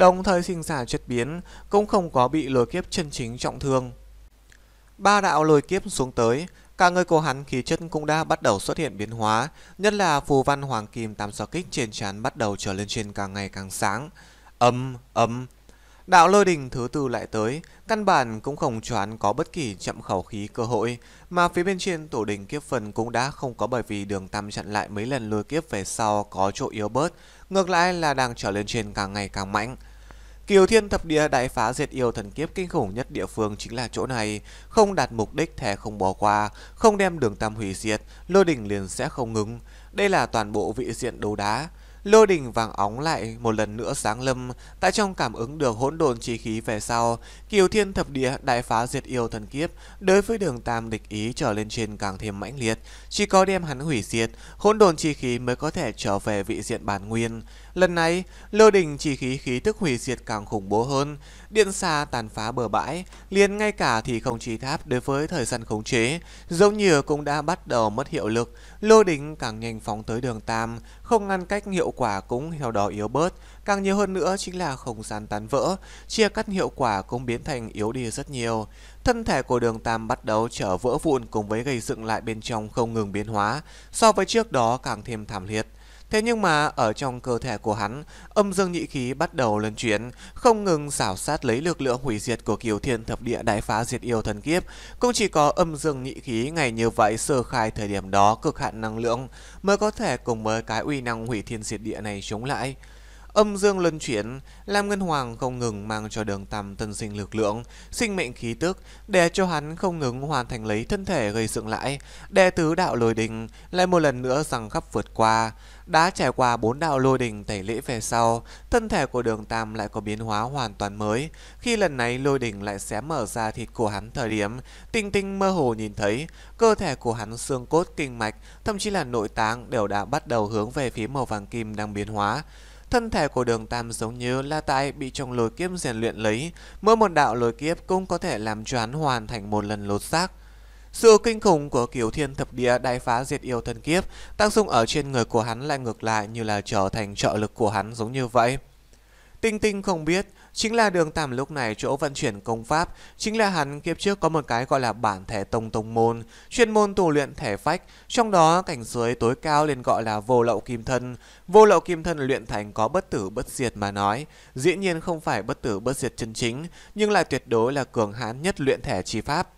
đồng thời sinh giả chất biến cũng không có bị lôi kiếp chân chính trọng thương. Ba đạo lôi kiếp xuống tới, cả người của hắn khí chất cũng đã bắt đầu xuất hiện biến hóa, nhất là phù văn hoàng kim tam sao kích trên trán bắt đầu trở lên trên càng ngày càng sáng. Ầm ầm. Đạo lôi đình thứ tư lại tới, căn bản cũng không cho hắn có bất kỳ chậm khẩu khí cơ hội, mà phía bên trên tổ đình kiếp phần cũng đã không có bởi vì Đường Tam chặn lại mấy lần lôi kiếp về sau có chỗ yếu bớt, ngược lại là đang trở lên trên càng ngày càng mạnh. Kiều Thiên Thập Địa đại phá diệt yêu thần kiếp kinh khủng nhất địa phương chính là chỗ này, không đạt mục đích thề không bỏ qua, không đem Đường Tam hủy diệt, lôi đình liền sẽ không ngừng. Đây là toàn bộ vị diện đấu đá. Lôi đình vàng óng lại một lần nữa sáng lâm, tại trong cảm ứng được hỗn độn chi khí về sau, Kiều Thiên Thập Địa đại phá diệt yêu thần kiếp đối với Đường Tam địch ý trở lên trên càng thêm mãnh liệt, chỉ có đem hắn hủy diệt, hỗn độn chi khí mới có thể trở về vị diện bản nguyên. Lần này, lôi đình chi khí tức hủy diệt càng khủng bố hơn, điện xa tàn phá bờ bãi, liền ngay cả thì không chi tháp đối với thời gian khống chế, giống như cũng đã bắt đầu mất hiệu lực, lôi đình càng nhanh phóng tới Đường Tam, không ngăn cách hiệu quả cũng theo đó yếu bớt, càng nhiều hơn nữa chính là không gian tán vỡ, chia cắt hiệu quả cũng biến thành yếu đi rất nhiều. Thân thể của Đường Tam bắt đầu trở vỡ vụn cùng với gây dựng lại bên trong không ngừng biến hóa, so với trước đó càng thêm thảm liệt. Thế nhưng mà ở trong cơ thể của hắn, âm dương nhị khí bắt đầu luân chuyển, không ngừng rảo sát lấy lực lượng hủy diệt của Kiều Thiên Thập Địa đại phá diệt yêu thần kiếp. Cũng chỉ có âm dương nhị khí ngày như vậy sơ khai thời điểm đó cực hạn năng lượng mới có thể cùng với cái uy năng hủy thiên diệt địa này chống lại. Âm dương luân chuyển, Lam Ngân Hoàng không ngừng mang cho Đường Tam tân sinh lực lượng, sinh mệnh khí tức, để cho hắn không ngừng hoàn thành lấy thân thể gây dựng lại. Đệ tứ đạo lôi đình lại một lần nữa rằng khắp vượt qua. Đã trải qua 4 đạo lôi đình tẩy lễ về sau, thân thể của Đường Tam lại có biến hóa hoàn toàn mới. Khi lần này lôi đình lại xé mở ra thịt của hắn thời điểm, Tinh Tinh mơ hồ nhìn thấy cơ thể của hắn xương cốt kinh mạch, thậm chí là nội tạng đều đã bắt đầu hướng về phía màu vàng kim đang biến hóa. Thân thể của Đường Tam giống như là tại bị trong lôi kiếp rèn luyện lấy, mỗi một đạo lôi kiếp cũng có thể làm cho hắn hoàn thành một lần lột xác. Sự kinh khủng của Kiều Thiên Thập Địa đại phá diệt yêu thần kiếp tác dụng ở trên người của hắn lại ngược lại như là trở thành trợ lực của hắn giống như vậy. Tinh Tinh không biết, chính là Đường Tam lúc này chỗ vận chuyển công pháp, chính là hắn kiếp trước có một cái gọi là bản thể tông môn, chuyên môn tu luyện thể phách, trong đó cảnh giới tối cao liền gọi là vô lậu kim thân. Vô lậu kim thân luyện thành có bất tử bất diệt mà nói, dĩ nhiên không phải bất tử bất diệt chân chính, nhưng lại tuyệt đối là cường hãn nhất luyện thể chi pháp.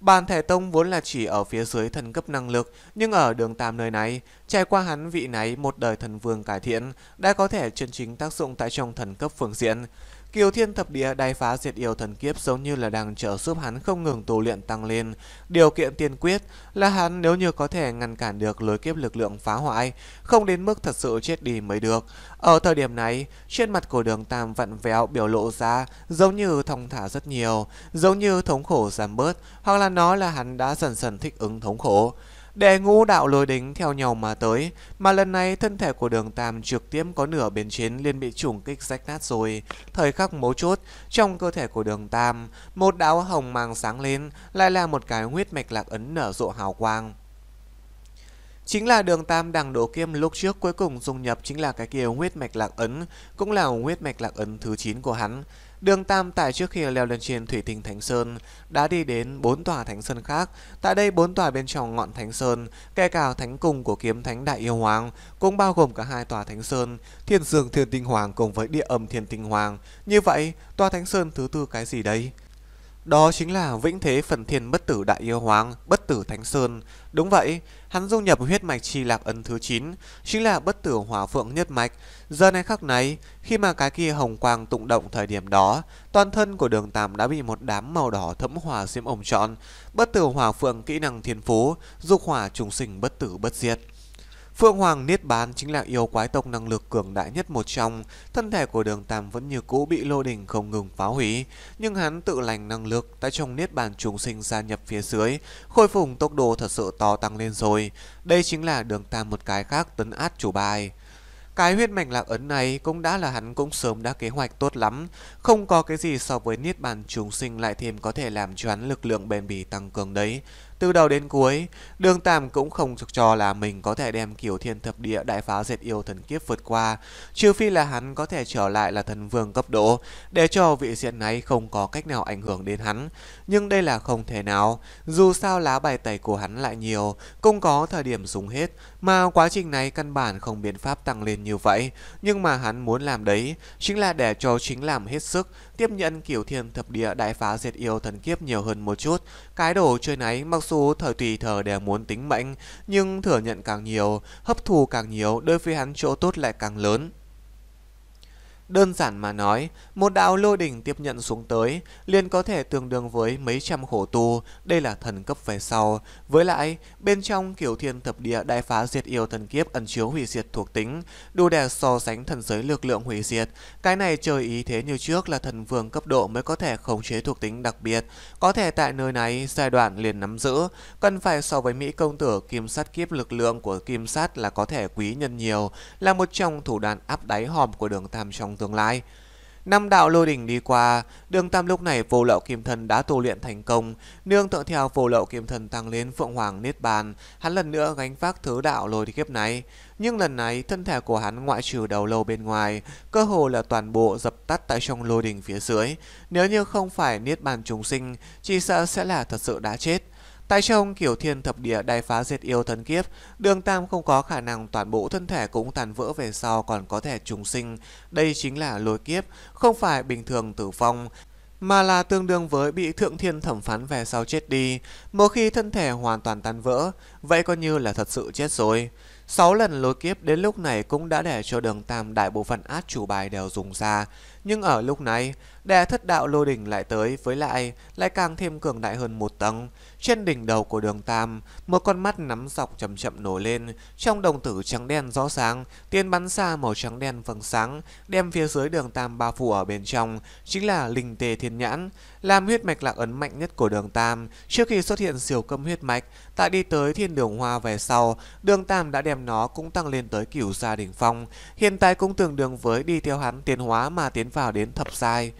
Bản thể tông vốn là chỉ ở phía dưới thần cấp năng lực, nhưng ở Đường Tam nơi này, trải qua hắn vị này một đời thần vương cải thiện, đã có thể chân chính tác dụng tại trong thần cấp phương diện. Kiều Thiên Thập Địa đại phá diệt yêu thần kiếp giống như là đang trợ giúp hắn không ngừng tu luyện tăng lên. Điều kiện tiên quyết là hắn nếu như có thể ngăn cản được lối kiếp lực lượng phá hoại, không đến mức thật sự chết đi mới được. Ở thời điểm này, trên mặt của Đường Tam vặn vẹo biểu lộ ra giống như thong thả rất nhiều, giống như thống khổ giảm bớt, hoặc là nó là hắn đã dần dần thích ứng thống khổ. Đệ ngũ đạo lôi đính theo nhau mà tới, mà lần này thân thể của Đường Tam trực tiếp có nửa bên trên liền bị trùng kích rách nát rồi. Thời khắc mấu chốt, trong cơ thể của Đường Tam, một đạo hồng mang sáng lên, lại là một cái huyết mạch lạc ấn nở rộ hào quang. Chính là Đường Tam đằng độ kiêm lúc trước cuối cùng dung nhập chính là cái kia huyết mạch lạc ấn, cũng là huyết mạch lạc ấn thứ 9 của hắn. Đường Tam tại trước khi leo lên trên thủy tinh Thánh Sơn đã đi đến 4 tòa Thánh Sơn khác. Tại đây 4 tòa bên trong ngọn Thánh Sơn, kể cả Thánh Cung của Kiếm Thánh Đại Yêu Hoàng, cũng bao gồm cả 2 tòa Thánh Sơn, Thiên Dương Thiên Tinh Hoàng cùng với Địa Âm Thiên Tinh Hoàng. Như vậy, tòa Thánh Sơn thứ tư cái gì đấy? Đó chính là Vĩnh Thế Phần Thiên Bất Tử Đại Yêu Hoàng, Bất Tử Thánh Sơn. Đúng vậy, hắn dung nhập huyết mạch chi lạc ấn thứ 9, chính là Bất Tử Hỏa Phượng nhất mạch. Giờ này khắc này, khi mà cái kia hồng quang tụng động thời điểm đó, toàn thân của Đường Tam đã bị một đám màu đỏ thẫm hỏa diễm ôm trọn. Bất Tử Hỏa Phượng kỹ năng thiên phú, dục hỏa trùng sinh bất tử bất diệt. Phượng Hoàng Niết Bàn chính là yêu quái tộc năng lực cường đại nhất một trong. Thân thể của Đường Tam vẫn như cũ bị lôi đình không ngừng phá hủy, nhưng hắn tự lành năng lực tại trong Niết Bàn trùng sinh gia nhập phía dưới, khôi phục tốc độ thật sự to tăng lên rồi. Đây chính là Đường Tam một cái khác tấn át chủ bài. Cái huyết mạch lạc ấn này cũng đã là hắn cũng sớm đã kế hoạch tốt lắm, không có cái gì so với Niết Bàn trùng sinh lại thêm có thể làm cho hắn lực lượng bền bỉ tăng cường đấy. Từ đầu đến cuối, Đường Tam cũng không cho là mình có thể đem Kiểu Thiên Thập Địa Đại Phá Diệt Yêu Thần Kiếp vượt qua, trừ phi là hắn có thể trở lại là thần vương cấp độ, để cho vị diện này không có cách nào ảnh hưởng đến hắn. Nhưng đây là không thể nào, dù sao lá bài tẩy của hắn lại nhiều, cũng có thời điểm dùng hết, mà quá trình này căn bản không biện pháp tăng lên như vậy. Nhưng mà hắn muốn làm đấy, chính là để cho chính làm hết sức, tiếp nhận Kiểu Thiên Thập Địa Đại Phá Diệt Yêu Thần Kiếp nhiều hơn một chút. Cái đồ chơi này mặc dù thời tùy thời đều muốn tính mệnh, nhưng thừa nhận càng nhiều, hấp thù càng nhiều, đối với hắn chỗ tốt lại càng lớn. Đơn giản mà nói, một đạo lôi đỉnh tiếp nhận xuống tới liền có thể tương đương với mấy trăm khổ tu, đây là thần cấp về sau. Với lại, bên trong Kiểu Thiên Thập Địa Đại Phá Diệt Yêu Thần Kiếp ẩn chứa hủy diệt thuộc tính, đủ để so sánh thần giới lực lượng hủy diệt. Cái này trời ý thế như trước là thần vương cấp độ mới có thể khống chế thuộc tính đặc biệt, có thể tại nơi này giai đoạn liền nắm giữ, cần phải so với Mỹ Công Tử Kim Sắt Kiếp lực lượng của Kim Sắt là có thể quý nhân nhiều, là một trong thủ đoạn áp đáy hòm của Đường Tam trong tương lai. Năm đạo lôi đỉnh đi qua, Đường Tam lúc này Vô Lậu Kim Thân đã tu luyện thành công, nương tựa theo Vô Lậu Kim Thân tăng lên Phượng Hoàng Niết Bàn, hắn lần nữa gánh vác thứ đạo lôi kiếp này. Nhưng lần này thân thể của hắn ngoại trừ đầu lâu bên ngoài, cơ hồ là toàn bộ dập tắt tại trong lôi đỉnh phía dưới, nếu như không phải Niết Bàn trùng sinh, chỉ sợ sẽ là thật sự đã chết. Tại trong Kiểu Thiên Thập Địa Đại Phá Diệt Yêu Thần Kiếp, Đường Tam không có khả năng toàn bộ thân thể cũng tàn vỡ về sau còn có thể trùng sinh. Đây chính là lôi kiếp, không phải bình thường tử vong, mà là tương đương với bị thượng thiên thẩm phán về sau chết đi. Một khi thân thể hoàn toàn tan vỡ, vậy coi như là thật sự chết rồi. 6 lần lôi kiếp đến lúc này cũng đã để cho Đường Tam đại bộ phận át chủ bài đều dùng ra. Nhưng ở lúc này, đệ thất đạo lôi đỉnh lại tới, với lại càng thêm cường đại hơn một tầng. Trên đỉnh đầu của Đường Tam, một con mắt nắm dọc chậm chậm nổi lên, trong đồng tử trắng đen rõ sáng, tiên bắn xa màu trắng đen vầng sáng, đem phía dưới Đường Tam bao phủ ở bên trong, chính là Linh Tê Thiên Nhãn, làm huyết mạch lạc ấn mạnh nhất của Đường Tam. Trước khi xuất hiện siêu cấm huyết mạch, tại đi tới Thiên Đường Hoa về sau, Đường Tam đã đem nó cũng tăng lên tới Cửu Gia đỉnh phong, hiện tại cũng tương đương với đi theo hắn tiến hóa mà tiến vào đến thập giai.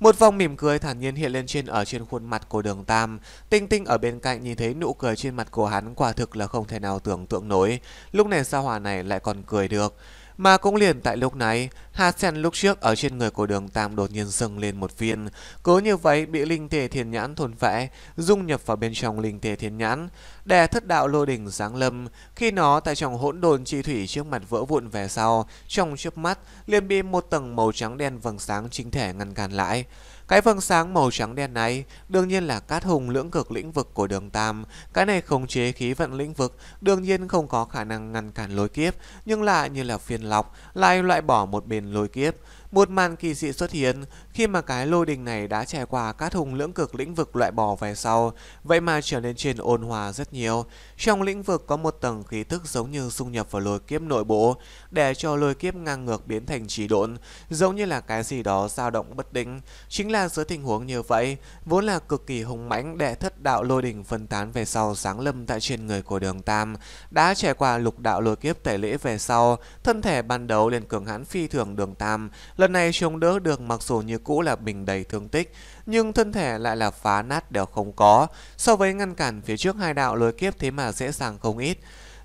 Một vòng mỉm cười thản nhiên hiện lên trên khuôn mặt của Đường Tam. Tinh Tinh ở bên cạnh nhìn thấy nụ cười trên mặt của hắn quả thực là không thể nào tưởng tượng nổi, lúc này sao hỏa này lại còn cười được. Mà cũng liền tại lúc này, hạt sen lúc trước ở trên người của Đường Tam đột nhiên dâng lên một viên, cứ như vậy bị Linh Tề Thiên Nhãn thôn phệ, dung nhập vào bên trong Linh Tề Thiên Nhãn. Đè thất đạo lôi đỉnh giáng lâm, khi nó tại trong hỗn độn chi thủy trước mặt vỡ vụn về sau, trong chớp mắt liền bị một tầng màu trắng đen vầng sáng chính thể ngăn cản lại. Cái vầng sáng màu trắng đen này đương nhiên là Cát Hùng Lưỡng Cực lĩnh vực của Đường Tam. Cái này khống chế khí vận lĩnh vực đương nhiên không có khả năng ngăn cản lôi kiếp, nhưng lại như là phiền lọc, lại loại bỏ một bên lôi kiếp. Một màn kỳ dị xuất hiện khi mà cái lôi đình này đã trải qua Cát Hùng Lưỡng Cực lĩnh vực loại bỏ về sau, vậy mà trở nên trên ôn hòa rất nhiều. Trong lĩnh vực có một tầng khí thức giống như dung nhập vào lôi kiếp nội bộ, để cho lôi kiếp ngang ngược biến thành trì độn, giống như là cái gì đó dao động bất định. Chính là dưới tình huống như vậy, vốn là cực kỳ hùng mãnh để thất đạo lôi đình phân tán về sau sáng lâm tại trên người của Đường Tam. Đã trải qua lục đạo lôi kiếp tẩy lễ về sau, thân thể ban đầu liền cường hãn phi thường. Đường Tam lần này chống đỡ được, mặc dù như cũ là bình đầy thương tích, nhưng thân thể lại là phá nát đều không có, so với ngăn cản phía trước hai đạo lôi kiếp thế mà dễ dàng không ít.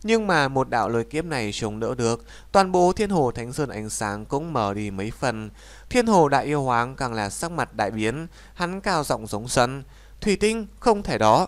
Nhưng mà một đạo lôi kiếp này chống đỡ được, toàn bộ Thiên Hồ Thánh Sơn ánh sáng cũng mở đi mấy phần. Thiên Hồ Đại Yêu Hoàng càng là sắc mặt đại biến, hắn cao giọng giống sân: "Thủy Tinh, không thể đó!"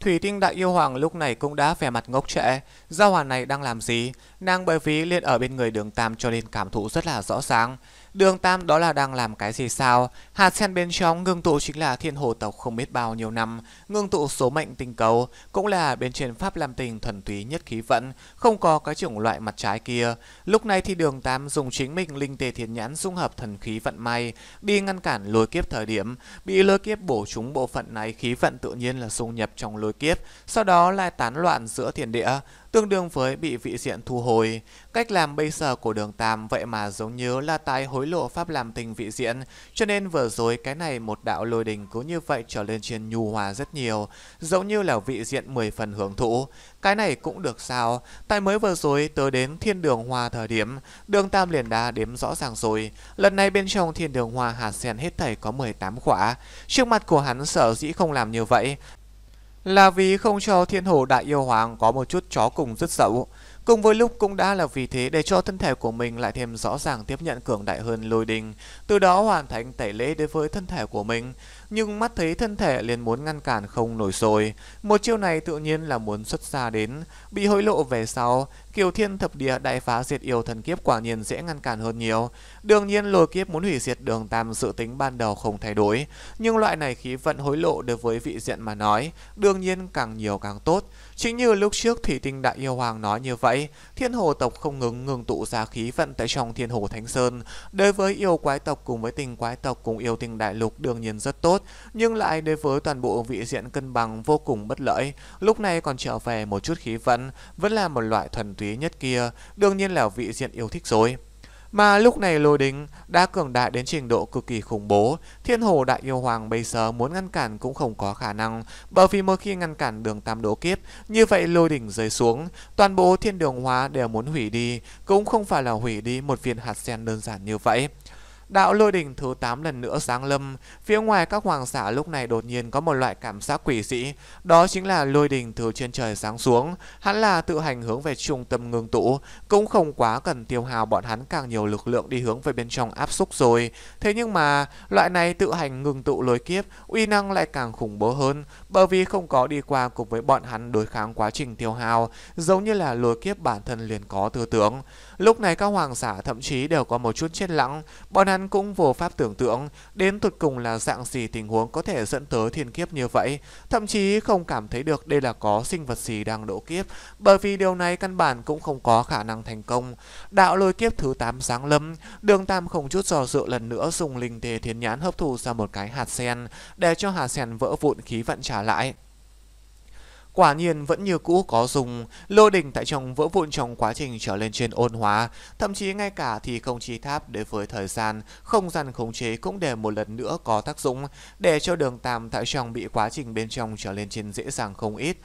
Thủy Tinh Đại Yêu Hoàng lúc này cũng đã vẻ mặt ngốc trệ, giao hoàn này đang làm gì? Nàng bởi vì liền ở bên người Đường Tam cho nên cảm thụ rất là rõ ràng. Đường Tam đó là đang làm cái gì sao? Hạt sen bên trong ngưng tụ chính là Thiên Hồ tộc không biết bao nhiêu năm ngưng tụ số mệnh tinh cầu, cũng là bên trên Pháp Lam Tinh thuần túy nhất khí vận, không có cái chủng loại mặt trái kia. Lúc này thì Đường Tam dùng chính mình Linh Tề Thiên Nhãn dung hợp thần khí vận may đi ngăn cản lôi kiếp, thời điểm bị lôi kiếp bổ trúng bộ phận này, khí vận tự nhiên là dung nhập trong lôi kiếp, sau đó lại tán loạn giữa thiên địa, tương đương với bị vị diện thu hồi. Cách làm bây giờ của Đường Tam vậy mà giống như là tái hối lộ Pháp làm tình vị diện, cho nên vừa rồi cái này một đạo lôi đình cứ như vậy trở lên trên nhu hòa rất nhiều, giống như là vị diện 10 phần hưởng thụ. Cái này cũng được sao? Tại mới vừa rồi tới đến Thiên Đường Hoa thời điểm, Đường Tam liền đã đếm rõ ràng rồi, lần này bên trong Thiên Đường Hoa hạt sen hết thảy có 18 quả. Trước mặt của hắn sở dĩ không làm như vậy, là vì không cho thiên hổ đại yêu hoàng có một chút chó cùng rất dậu. Cùng với lúc cũng đã là vì thế để cho thân thể của mình lại thêm rõ ràng tiếp nhận cường đại hơn lôi đình, từ đó hoàn thành tẩy lễ đối với thân thể của mình. Nhưng mắt thấy thân thể liền muốn ngăn cản không nổi rồi, một chiêu này tự nhiên là muốn xuất ra đến. Bị hối lộ về sau, Kiều Thiên Thập Địa đại phá diệt yêu thần kiếp quả nhiên dễ ngăn cản hơn nhiều. Đương nhiên lôi kiếp muốn hủy diệt Đường Tam dự tính ban đầu không thay đổi, nhưng loại này khí vận hối lộ đối với vị diện mà nói, đương nhiên càng nhiều càng tốt. Chính như lúc trước Thủy Tinh Đại Yêu Hoàng nói như vậy, thiên hồ tộc không ngừng tụ ra khí vận tại trong thiên hồ Thánh Sơn. Đối với yêu quái tộc cùng với tinh quái tộc cùng yêu tinh đại lục đương nhiên rất tốt, nhưng lại đối với toàn bộ vị diện cân bằng vô cùng bất lợi. Lúc này còn trở về một chút khí vận, vẫn là một loại thuần túy nhất kia, đương nhiên là vị diện yêu thích rồi. Mà lúc này lôi đình đã cường đại đến trình độ cực kỳ khủng bố, thiên hồ đại yêu hoàng bây giờ muốn ngăn cản cũng không có khả năng, bởi vì một khi ngăn cản Đường Tam đổ kiếp, như vậy lôi đình rơi xuống, toàn bộ thiên đường hóa đều muốn hủy đi, cũng không phải là hủy đi một viên hạt sen đơn giản như vậy. Đạo lôi đình thứ 8 lần nữa giáng lâm, phía ngoài các hoàng giả lúc này đột nhiên có một loại cảm giác quỷ dị, đó chính là lôi đình từ trên trời giáng xuống, hắn là tự hành hướng về trung tâm ngưng tụ, cũng không quá cần tiêu hao bọn hắn càng nhiều lực lượng đi hướng về bên trong áp xúc rồi. Thế nhưng mà, loại này tự hành ngưng tụ lôi kiếp, uy năng lại càng khủng bố hơn, bởi vì không có đi qua cùng với bọn hắn đối kháng quá trình tiêu hao, giống như là lôi kiếp bản thân liền có tư tưởng. Lúc này các hoàng giả thậm chí đều có một chút chết lặng, bọn hắn cũng vô pháp tưởng tượng đến tột cùng là dạng gì tình huống có thể dẫn tới thiên kiếp như vậy, thậm chí không cảm thấy được đây là có sinh vật gì đang độ kiếp, bởi vì điều này căn bản cũng không có khả năng thành công. Đạo lôi kiếp thứ 8 giáng lâm, Đường Tam không chút do dự lần nữa dùng linh tề thiên nhãn hấp thụ ra một cái hạt sen, để cho hạt sen vỡ vụn khí vận trả lại. Quả nhiên vẫn như cũ có dùng, lôi đình tại trong vỡ vụn trong quá trình trở lên trên ôn hóa, thậm chí ngay cả thì không chi tháp đối với thời gian, không gian khống chế cũng để một lần nữa có tác dụng, để cho Đường Tam tại trong bị quá trình bên trong trở lên trên dễ dàng không ít.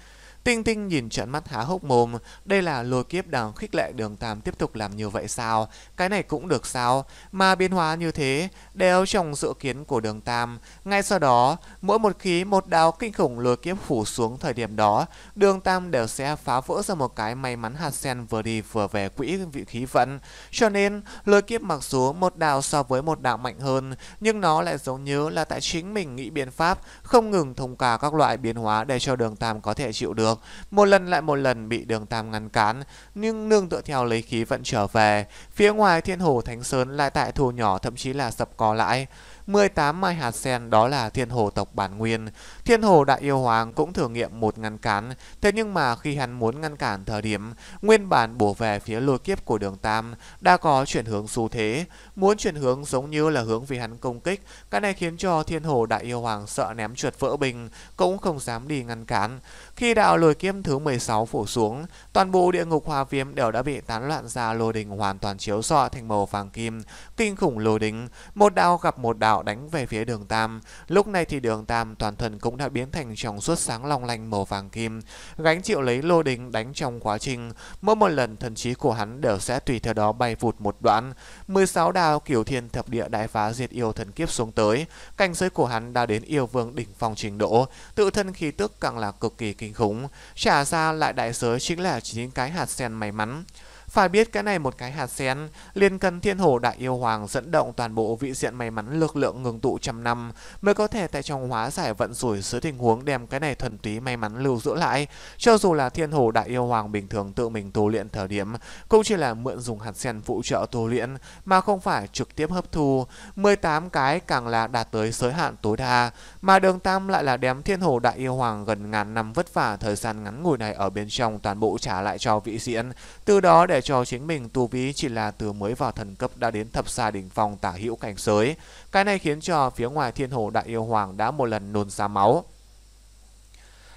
Tinh Tinh nhìn trợn mắt há hốc mồm, đây là lôi kiếp đang khích lệ Đường Tam tiếp tục làm như vậy sao, cái này cũng được sao, mà biến hóa như thế, đều trong dự kiến của Đường Tam. Ngay sau đó, mỗi một khi một đạo kinh khủng lôi kiếp phủ xuống thời điểm đó, Đường Tam đều sẽ phá vỡ ra một cái may mắn hạt sen vừa đi vừa về quỹ vị khí vận. Cho nên, lôi kiếp mặc dù một đạo so với một đạo mạnh hơn, nhưng nó lại giống như là tại chính mình nghĩ biện pháp, không ngừng thông qua các loại biến hóa để cho Đường Tam có thể chịu được. Một lần lại một lần bị Đường Tam ngăn cản, nhưng nương tựa theo lấy khí vận trở về, phía ngoài thiên hồ Thánh Sơn lại tại thu nhỏ thậm chí là sập co lại. 18 mai hạt sen đó là thiên hồ tộc bản nguyên. Thiên hồ đại yêu hoàng cũng thử nghiệm một ngăn cản, thế nhưng mà khi hắn muốn ngăn cản thời điểm, nguyên bản bổ về phía lôi kiếp của Đường Tam đã có chuyển hướng xu thế, muốn chuyển hướng giống như là hướng vì hắn công kích. Cái này khiến cho thiên hồ đại yêu hoàng sợ ném trượt vỡ bình, cũng không dám đi ngăn cản. Khi đạo lôi kiếp thứ 16 phủ xuống, toàn bộ địa ngục hoa viêm đều đã bị tán loạn ra lôi đình hoàn toàn chiếu rọi thành màu vàng kim, kinh khủng lôi đình, một đạo gặp một đạo đánh về phía Đường Tam. Lúc này thì Đường Tam toàn thân cũng đã biến thành trong suốt sáng long lanh màu vàng kim, gánh chịu lấy lôi đình đánh trong quá trình, mỗi một lần thần trí của hắn đều sẽ tùy theo đó bay vụt một đoạn. 16 đao Kiểu Thiên Thập Địa đại phá diệt yêu thần kiếp xuống tới, cảnh giới của hắn đã đến yêu vương đỉnh phong trình độ, tự thân khí tức càng là cực kỳ kinh khủng, trả ra lại đại giới chính là những cái hạt sen may mắn. Phải biết cái này một cái hạt sen liên cần thiên hồ đại yêu hoàng dẫn động toàn bộ vị diện may mắn lực lượng ngừng tụ trăm năm mới có thể tại trong hóa giải vận rủi dưới tình huống đem cái này thuần túy may mắn lưu giữ lại. Cho dù là thiên hồ đại yêu hoàng bình thường tự mình tu luyện thời điểm cũng chỉ là mượn dùng hạt sen phụ trợ tu luyện mà không phải trực tiếp hấp thu. 18 cái càng là đạt tới giới hạn tối đa, mà Đường Tam lại là đem thiên hồ đại yêu hoàng gần ngàn năm vất vả thời gian ngắn ngủi này ở bên trong toàn bộ trả lại cho vị diện, từ đó để cho chính mình tu vi chỉ là từ mới vào thần cấp đã đến thập xa đỉnh phong tả hữu cảnh giới. Cái này khiến cho phía ngoài thiên hồ đại yêu hoàng đã một lần nôn ra máu.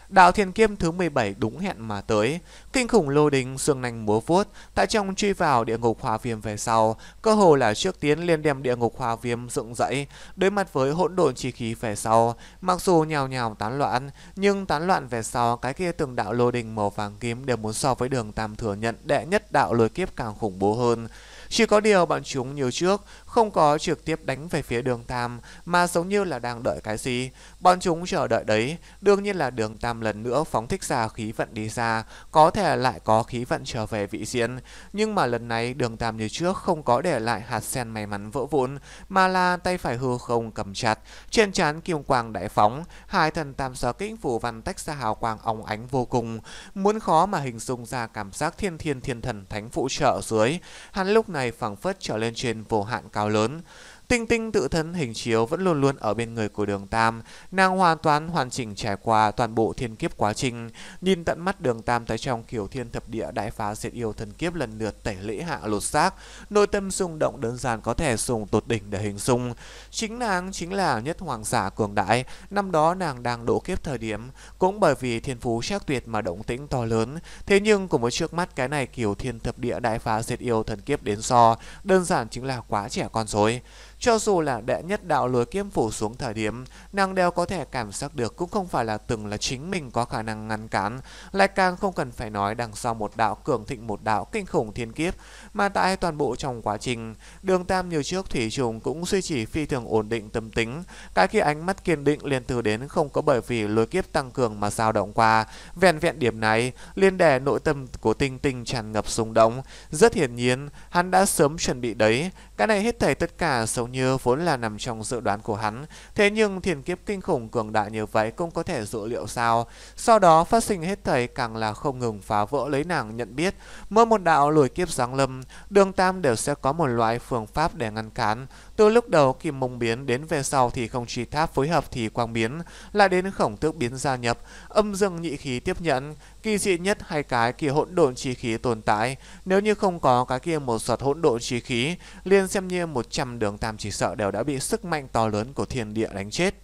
Đạo thiên kiếp thứ 17 đúng hẹn mà tới, kinh khủng lôi đình xương nanh múa vuốt tại trong truy vào địa ngục hoa viêm về sau, cơ hồ là trước tiến liên đem địa ngục hoa viêm dựng dậy. Đối mặt với hỗn độn chi khí về sau, mặc dù nhào nhào tán loạn, nhưng tán loạn về sau cái kia từng đạo lôi đình màu vàng kim đều muốn so với Đường Tam thừa nhận đệ nhất đạo lôi kiếp càng khủng bố hơn. Chỉ có điều bọn chúng như trước không có trực tiếp đánh về phía Đường Tam, mà giống như là đang đợi cái gì. Bọn chúng chờ đợi đấy. Đương nhiên là Đường Tam lần nữa phóng thích ra khí vận đi ra, có thể lại có khí vận trở về vị diện. Nhưng mà lần này Đường Tam như trước không có để lại hạt sen may mắn vỡ vụn, mà là tay phải hư không cầm chặt, trên trán kim quang đại phóng, hai thần tam sở kích phủ văn tách ra hào quang óng ánh vô cùng, muốn khó mà hình dung ra cảm giác thiên thần thánh phụ trợ dưới. Hắn lúc này phảng phất trở lên trên vô hạn cao lớn. Tinh Tinh tự thân hình chiếu vẫn luôn luôn ở bên người của Đường Tam, nàng hoàn toàn hoàn chỉnh trải qua toàn bộ thiên kiếp quá trình, nhìn tận mắt Đường Tam tới trong Kiểu Thiên Thập Địa đại phá diệt yêu thần kiếp lần lượt tẩy lễ hạ lột xác, nội tâm rung động đơn giản có thể dùng tột đỉnh để hình dung. Chính nàng chính là nhất hoàng giả cường đại, năm đó nàng đang độ kiếp thời điểm, cũng bởi vì thiên phú chắc tuyệt mà động tĩnh to lớn, thế nhưng cùng với trước mắt cái này Kiểu Thiên Thập Địa đại phá diệt yêu thần kiếp đến so, đơn giản chính là quá trẻ con rồi. Cho dù là đệ nhất đạo lôi kiếm phủ xuống thời điểm, nàng đều có thể cảm giác được cũng không phải là từng là chính mình có khả năng ngăn cản, lại càng không cần phải nói đằng sau một đạo cường thịnh một đạo kinh khủng thiên kiếp, mà tại toàn bộ trong quá trình, Đường Tam nhiều trước thủy trùng cũng duy trì phi thường ổn định tâm tính, cái khi ánh mắt kiên định liền từ đến không có bởi vì lôi kiếp tăng cường mà dao động qua, vẹn vẹn điểm này, liền đè nội tâm của Tinh Tinh tràn ngập xung động, rất hiển nhiên, hắn đã sớm chuẩn bị đấy, cái này hết thảy tất cả sống như vốn là nằm trong dự đoán của hắn. Thế nhưng thiên kiếp kinh khủng cường đại như vậy cũng có thể dự liệu sao? Sau đó phát sinh hết thảy càng là không ngừng phá vỡ lấy nàng nhận biết. Mỗi một đạo lùi kiếp giáng lâm, Đường Tam đều sẽ có một loại phương pháp để ngăn cản. Từ lúc đầu Kim Mông biến đến về sau thì Không Trì Tháp phối hợp thì Quang biến, lại đến Khổng Tước biến gia nhập, Âm Dương Nhị Khí tiếp nhận, kỳ dị nhất hai cái kia hỗn độn chi khí tồn tại. Nếu như không có cái kia một giọt hỗn độn chi khí, liền xem như 100 Đường Tam chỉ sợ đều đã bị sức mạnh to lớn của thiên địa đánh chết.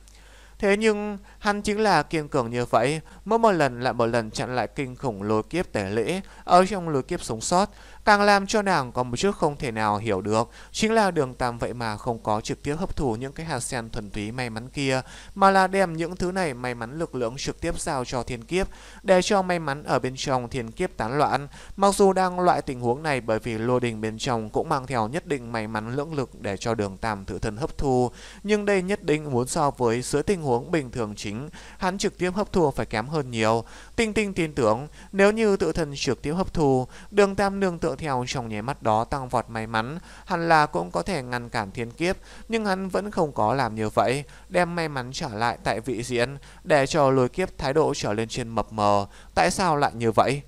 Thế nhưng hắn chính là kiên cường như vậy, mỗi một lần lại một lần chặn lại kinh khủng lôi kiếp tể lễ, ở trong lôi kiếp sống sót. Càng làm cho nàng có một chút không thể nào hiểu được, chính là Đường Tam vậy mà không có trực tiếp hấp thụ những cái hạt sen thuần túy may mắn kia, mà là đem những thứ này may mắn lực lượng trực tiếp giao cho thiên kiếp, để cho may mắn ở bên trong thiên kiếp tán loạn. Mặc dù đang loại tình huống này bởi vì lô đình bên trong cũng mang theo nhất định may mắn lưỡng lực để cho Đường Tam tự thân hấp thu, nhưng đây nhất định muốn so với dưới tình huống bình thường chính, hắn trực tiếp hấp thu phải kém hơn nhiều. Tinh Tinh tin tưởng, nếu như tự thân trực tiếp hấp thu, Đường Tam nương tựa theo trong nháy mắt đó tăng vọt may mắn, hẳn là cũng có thể ngăn cản thiên kiếp, nhưng hắn vẫn không có làm như vậy, đem may mắn trả lại tại vị diện, để cho lôi kiếp thái độ trở lên trên mập mờ. Tại sao lại như vậy?